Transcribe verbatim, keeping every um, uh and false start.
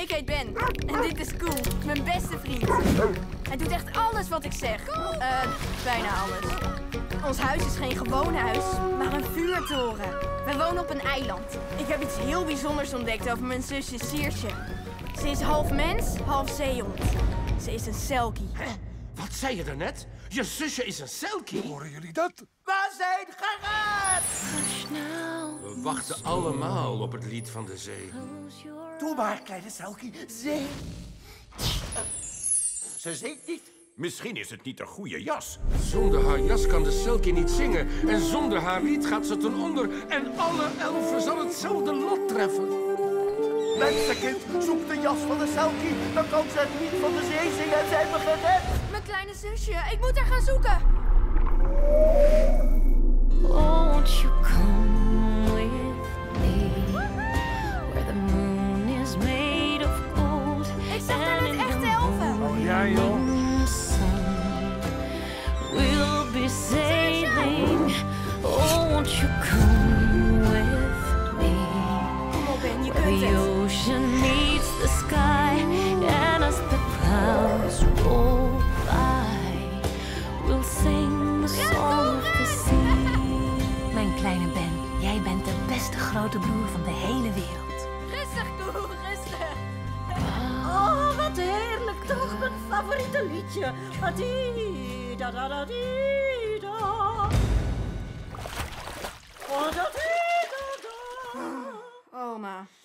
Ik heet Ben en dit is Koen, mijn beste vriend. Hij doet echt alles wat ik zeg. Uh, bijna alles. Ons huis is geen gewoon huis, maar een vuurtoren. Wij wonen op een eiland. Ik heb iets heel bijzonders ontdekt over mijn zusje Saoirse. Ze is half mens, half zeehond. Ze is een selkie. Hè? Wat zei je daarnet? Je zusje is een selkie. Horen jullie dat? We zijn geraakt! We wachten allemaal op het lied van de zee. Doe maar, kleine selkie. Zee. Ze zingt niet. Misschien is het niet haar goede jas. Zonder haar jas kan de selkie niet zingen. En zonder haar lied gaat ze ten onder. En alle elfen zal hetzelfde lot treffen. Mensenkind, zoek de jas van de selkie. Dan kan ze het lied van de zee zingen en zijn we gered. Mijn kleine zusje, ik moet haar gaan zoeken. Won't you come with me? Where the moon is made of gold. Ik zag daar met echte elfen. Oh ja, joh. We'll be sailing. Oh, won't you come with me? Kom op, Ben, je kunt het. The ocean meets the sky. And as the clouds roll by, we'll sing the song of the sea. Mijn kleine Ben, jij bent de beste grote broer van de hele wereld. Rustig, Koen, rustig. Oh, wat heerlijk, toch? Mijn favoriete liedje. Adidadadadida. Adadidada. Oh, ma.